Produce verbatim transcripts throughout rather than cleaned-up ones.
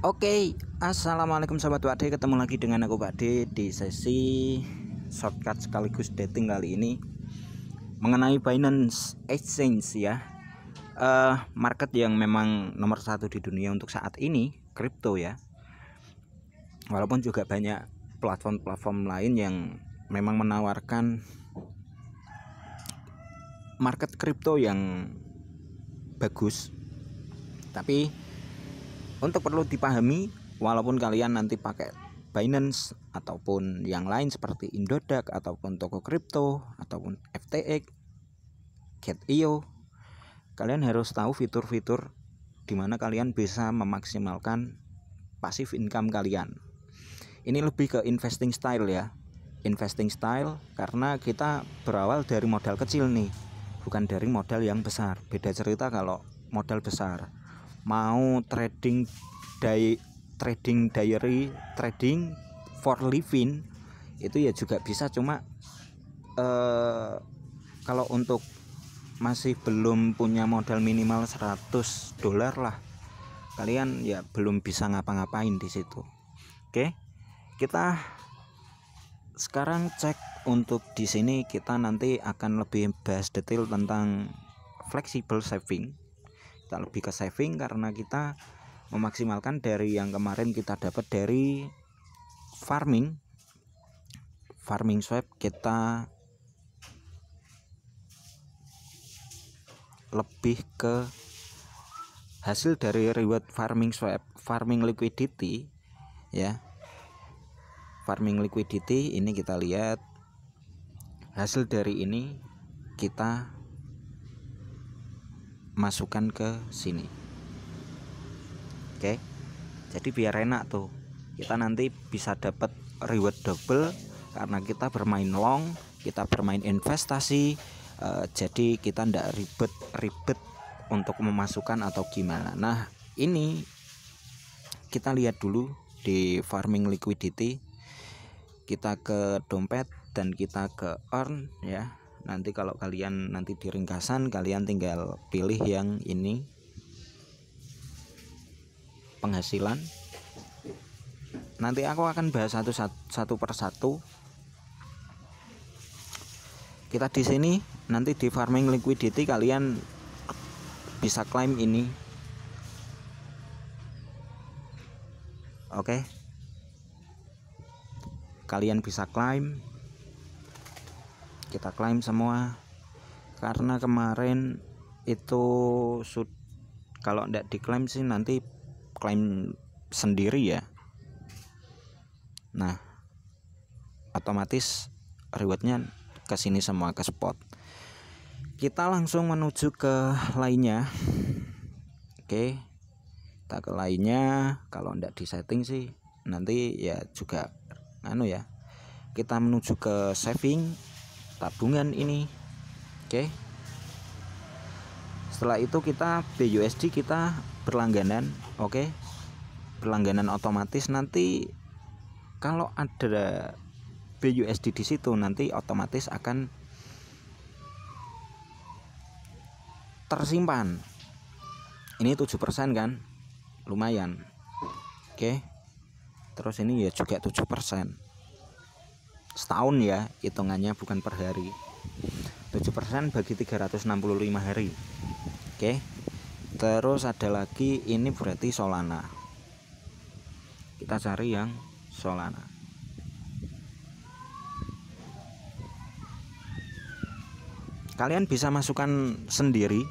Oke, okay. Assalamualaikum sobat Wade, ketemu lagi dengan aku Wade di sesi shortcut sekaligus dating kali ini mengenai Binance Exchange ya, uh, market yang memang nomor satu di dunia untuk saat ini kripto ya. Walaupun juga banyak platform-platform lain yang memang menawarkan market kripto yang bagus, tapi untuk perlu dipahami, walaupun kalian nanti pakai Binance ataupun yang lain seperti Indodax ataupun toko kripto ataupun F T X, Gate I O, kalian harus tahu fitur-fitur dimana kalian bisa memaksimalkan passive income kalian. Ini lebih ke investing style ya, investing style karena kita berawal dari modal kecil nih, bukan dari modal yang besar. Beda cerita kalau modal besar. Mau trading day, trading diary, trading for living itu ya juga bisa, cuma eh, kalau untuk masih belum punya modal minimal seratus dolar lah, kalian ya belum bisa ngapa-ngapain di situ. Oke, kita sekarang cek untuk di sini, kita nanti akan lebih bahas detail tentang flexible saving. Kita lebih ke saving karena kita memaksimalkan dari yang kemarin kita dapat dari farming farming swap. Kita lebih ke hasil dari reward farming swap, farming liquidity ya, farming liquidity ini kita lihat hasil dari ini, kita masukkan ke sini. Oke, jadi biar enak tuh, kita nanti bisa dapat reward double karena kita bermain long, kita bermain investasi, eh, jadi kita ndak ribet-ribet untuk memasukkan atau gimana. Nah ini kita lihat dulu di farming liquidity, kita ke dompet dan kita ke earn ya. Nanti kalau kalian nanti di ringkasan, kalian tinggal pilih yang ini penghasilan. Nanti aku akan bahas satu satu, satu persatu. Kita di sini nanti di farming liquidity kalian bisa klaim ini. Oke, kalian bisa klaim. Kita klaim semua karena kemarin itu sud kalau tidak diklaim sih nanti klaim sendiri ya. Nah otomatis rewardnya ke sini semua, ke spot. Kita langsung menuju ke lainnya. Oke, kita ke lainnya. Kalau tidak di setting sih nanti ya juga anu ya. Kita menuju ke saving, tabungan ini. Oke, okay. Setelah itu kita B U S D, kita berlangganan. Oke, okay. Berlangganan otomatis nanti kalau ada B U S D di situ nanti otomatis akan tersimpan. Ini tujuh persen kan, lumayan. Oke, okay. Terus ini ya juga tujuh persen setahun ya, hitungannya bukan per hari. Tujuh persen bagi tiga ratus enam puluh lima hari. Oke, terus ada lagi ini berarti Solana. Kita cari yang Solana. Kalian bisa masukkan sendiri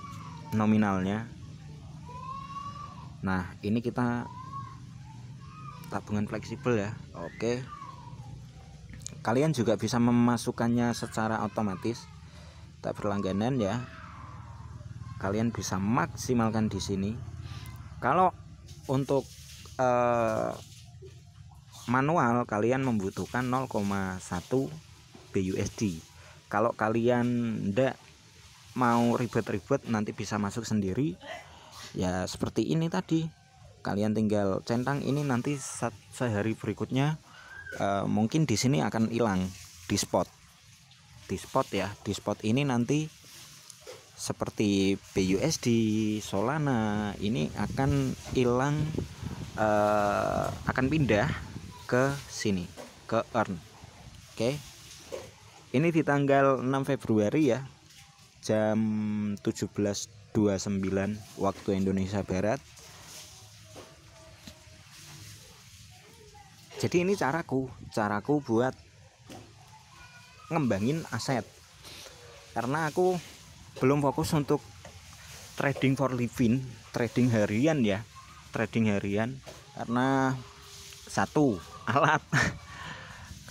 nominalnya. Nah ini kita tabungan fleksibel ya. Oke, kalian juga bisa memasukkannya secara otomatis. Tak berlangganan ya. Kalian bisa maksimalkan di sini. Kalau untuk eh, manual kalian membutuhkan nol koma satu B U S D. Kalau kalian ndak mau ribet-ribet nanti bisa masuk sendiri. Ya seperti ini tadi. Kalian tinggal centang ini, nanti sehari berikutnya Uh, mungkin di sini akan hilang di spot, di spot ya, di spot ini nanti seperti B U S D, Solana ini akan hilang uh, akan pindah ke sini, ke earn. Oke, okay. Ini di tanggal enam Februari ya, jam tujuh belas dua puluh sembilan waktu Indonesia Barat. Jadi ini caraku, caraku buat ngembangin aset. Karena aku belum fokus untuk trading for living, trading harian ya, trading harian. Karena satu, alat.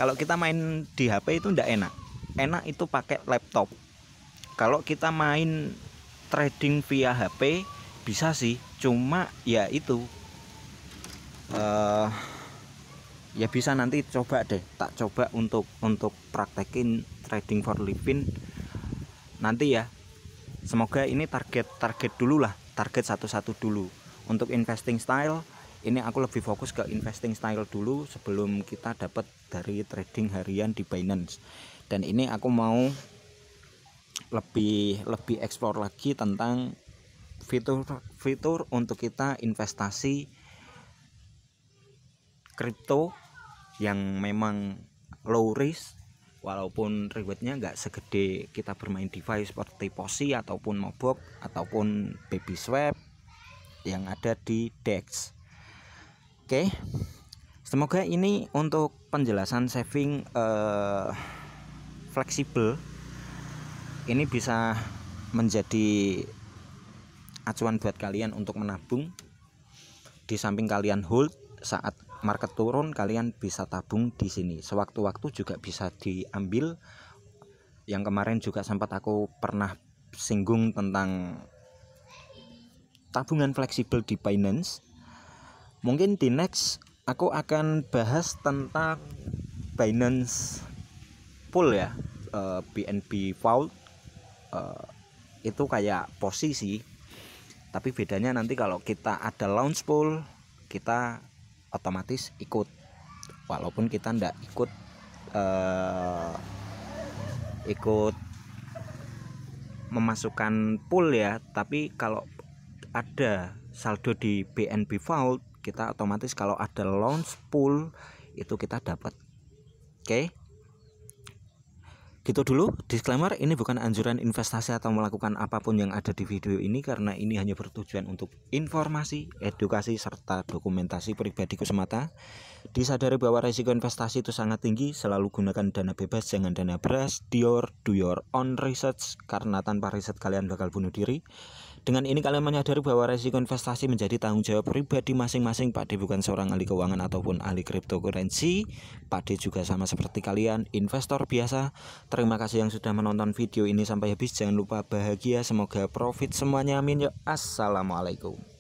Kalau kita main di H P itu ndak enak. Enak itu pakai laptop. Kalau kita main trading via H P bisa sih, cuma ya itu. Uh, Ya bisa nanti coba deh, tak coba untuk untuk praktekin trading for living nanti ya. Semoga ini target target dulu lah, target satu-satu dulu. Untuk investing style ini aku lebih fokus ke investing style dulu sebelum kita dapat dari trading harian di Binance. Dan ini aku mau lebih lebih explore lagi tentang fitur-fitur untuk kita investasi kripto yang memang low risk, walaupun rewardnya nggak segede kita bermain device seperti P O S I ataupun Mobok ataupun Baby Swap yang ada di DEX. Oke, okay. Semoga ini untuk penjelasan saving eh, fleksibel ini bisa menjadi acuan buat kalian untuk menabung. Di samping kalian hold saat market turun, kalian bisa tabung di sini. Sewaktu-waktu juga bisa diambil. Yang kemarin juga sempat aku pernah singgung tentang tabungan fleksibel di Binance. Mungkin di next aku akan bahas tentang Binance Pool ya, uh, B N B Vault. Uh, itu kayak posisi, tapi bedanya nanti kalau kita ada launch pool kita otomatis ikut, walaupun kita ndak ikut eh, ikut memasukkan pool ya, tapi kalau ada saldo di B N B Vault kita otomatis kalau ada launch pool itu kita dapat. Oke, okay. Gitu dulu disclaimer, ini bukan anjuran investasi atau melakukan apapun yang ada di video ini karena ini hanya bertujuan untuk informasi, edukasi, serta dokumentasi pribadiku semata. Disadari bahwa risiko investasi itu sangat tinggi, selalu gunakan dana bebas, jangan dana beras, dior, do your own research, karena tanpa riset kalian bakal bunuh diri. Dengan ini kalian menyadari bahwa risiko investasi menjadi tanggung jawab pribadi masing-masing. Pak D bukan seorang ahli keuangan ataupun ahli cryptocurrency. Pak D juga sama seperti kalian, investor biasa. Terima kasih yang sudah menonton video ini sampai habis. Jangan lupa bahagia, semoga profit semuanya, amin ya. Assalamualaikum.